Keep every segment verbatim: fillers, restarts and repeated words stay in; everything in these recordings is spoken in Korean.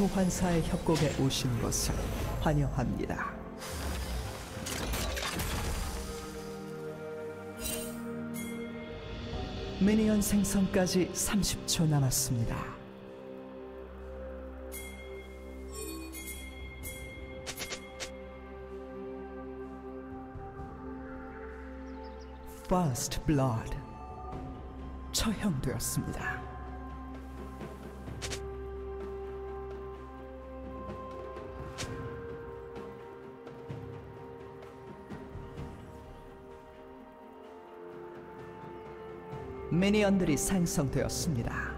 소환사의 협곡에 오신 것을 환영합니다. 미니언 생성까지 삼십 초 남았습니다. First Blood 처형되었습니다. 미니언들이 생성되었습니다.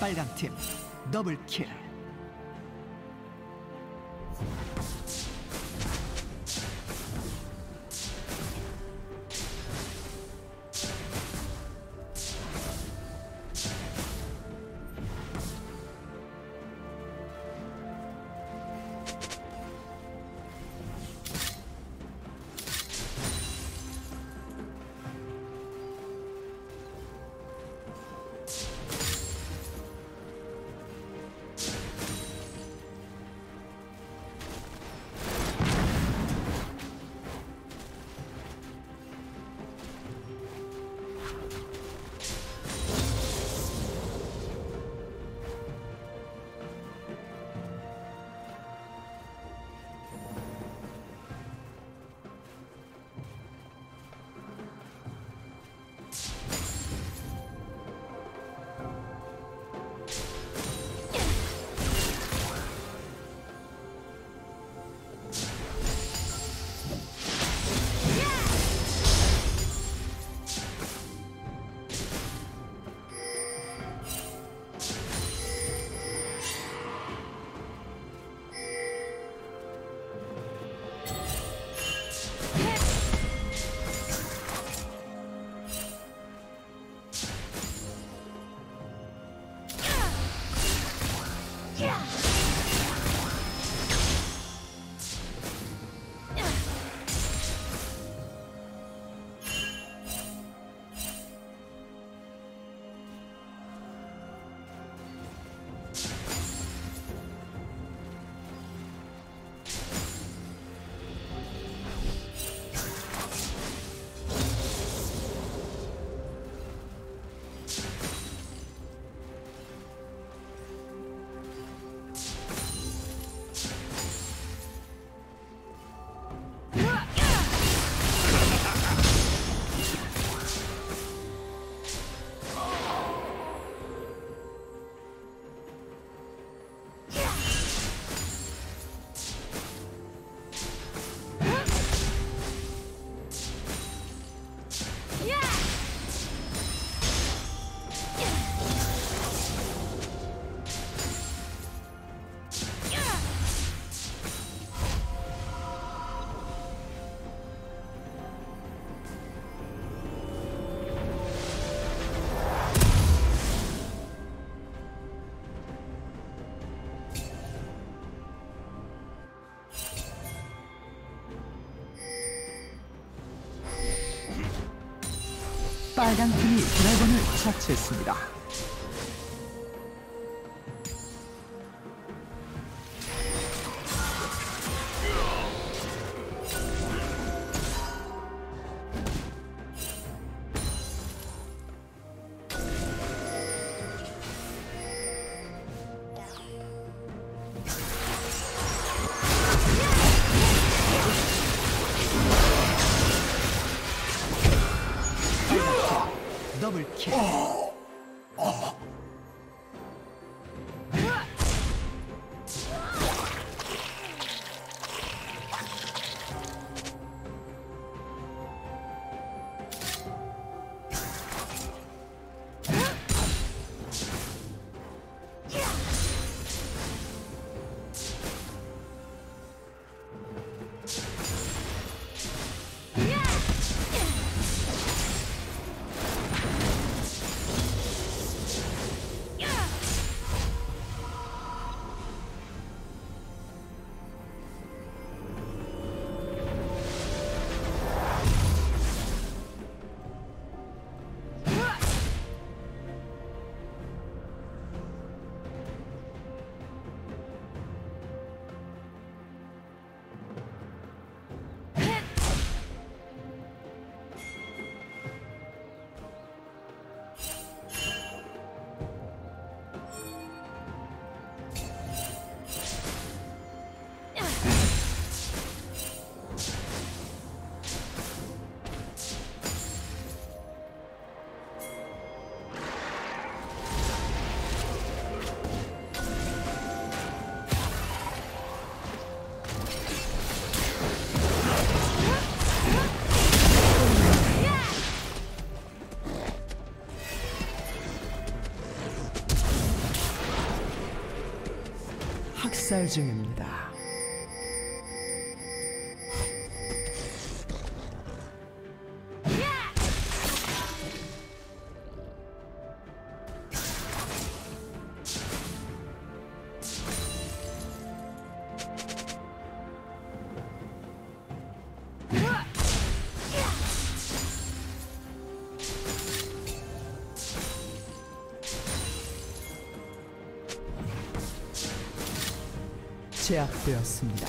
빨강팀 더블킬. 빨강 팀이 드래곤을 처치했습니다. 더블킬. 어! 어! 학살 중입니다. 제압되었습니다.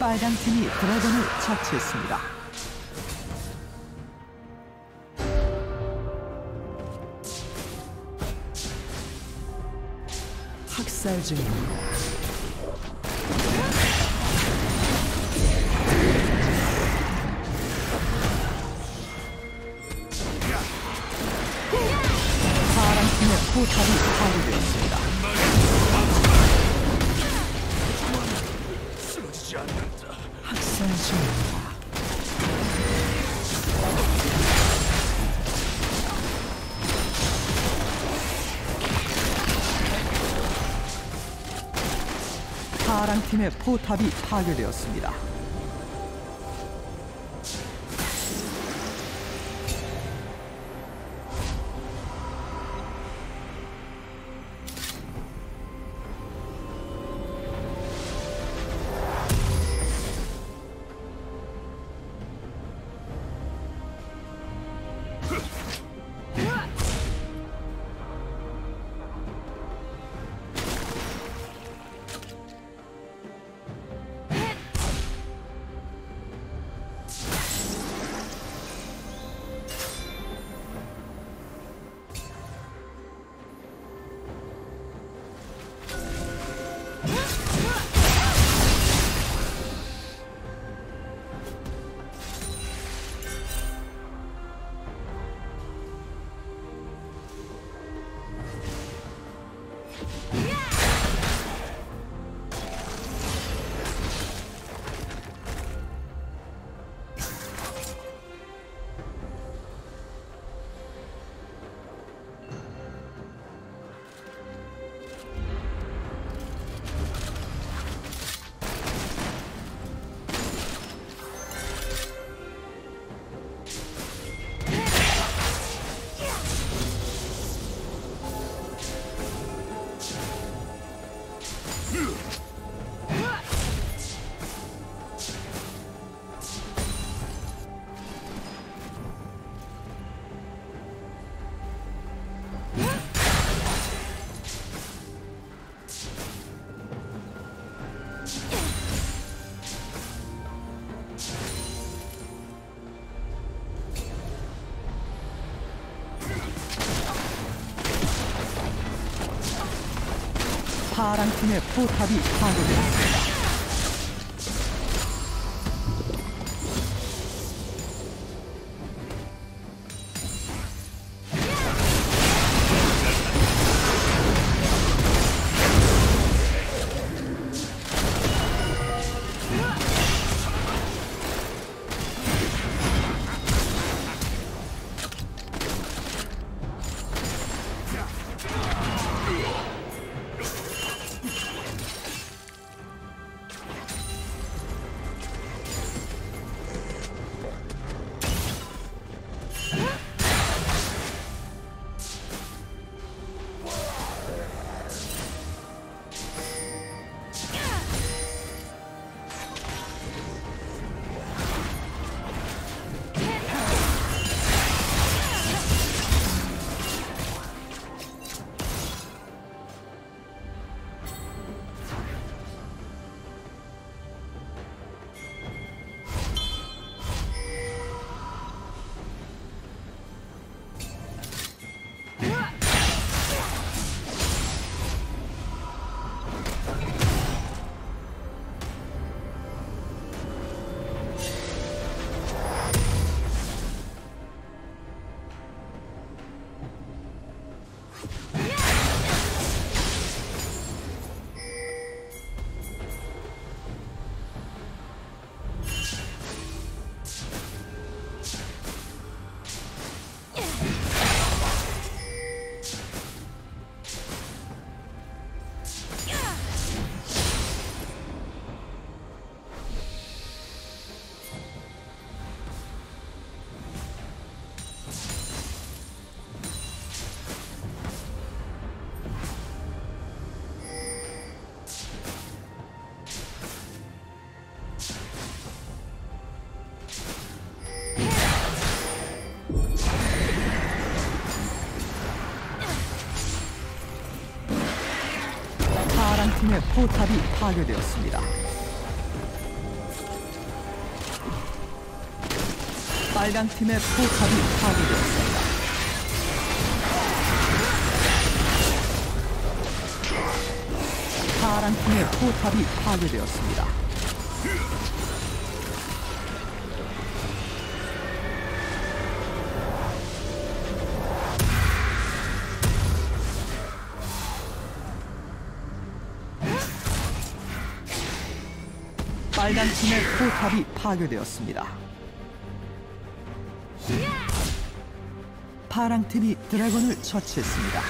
빨간 팀이 드래곤을 처치했습니다. 학살 중입니다. 포탑이 파괴되었습니다. 쓰러지지 않는다. 학살 중입니다. 파랑 팀의 포탑이 파괴되었습니다. 파랑 팀의 포탑이 파괴되었습니다. 파란 팀의 포탑이 파괴되었습니다. 빨강 팀의 포탑이 파괴되었습니다. 파랑 팀의 포탑이 파괴되었습니다. 빨간 팀의 포탑이 파괴되었습니다. 파랑 팀이 드래곤을 처치했습니다.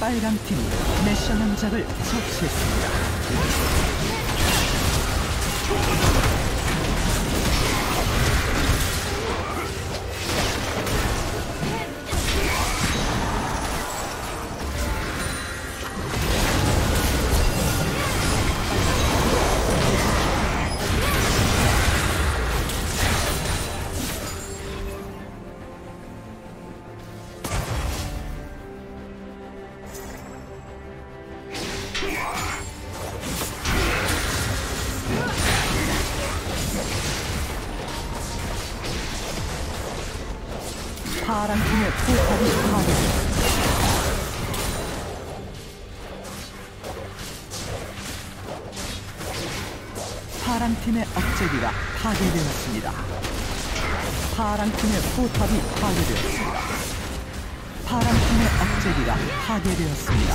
빨강팀 내셔 남작을 처치했습니다. Yeah. 파란 팀의 포탑이 파괴됩니다. 파란 팀의 억제기가 파괴되었습니다. 파란 팀의 포탑이 파괴되었습니다. 파란 팀의 억제기가 파괴되었습니다.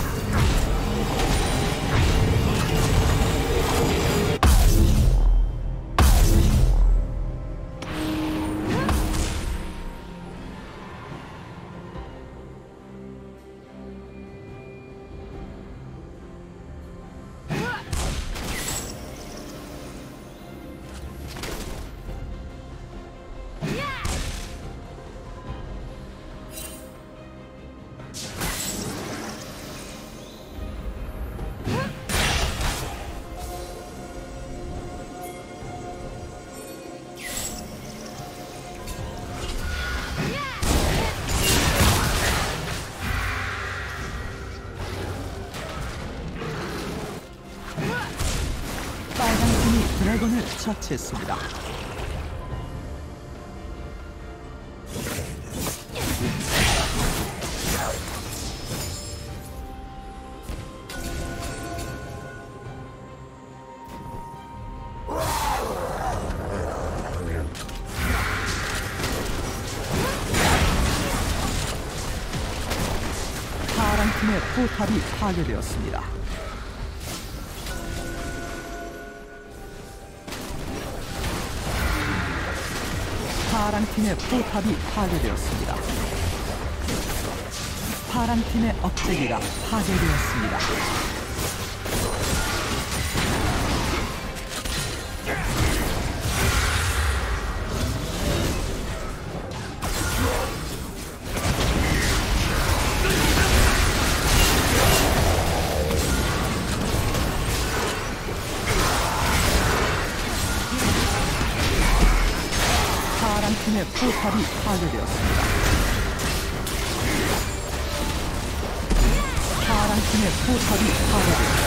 드래곤을 처치했습니다. 파란 팀의 포탑이 파괴되었습니다. 파란 팀의 포탑이 파괴되었습니다. 파란 팀의 억제기가 파괴되었습니다. 팀의 포탑이 파괴되었습니다. 파란 팀의 포탑이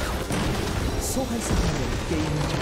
파괴되었습니다. 소환사들의 게임 중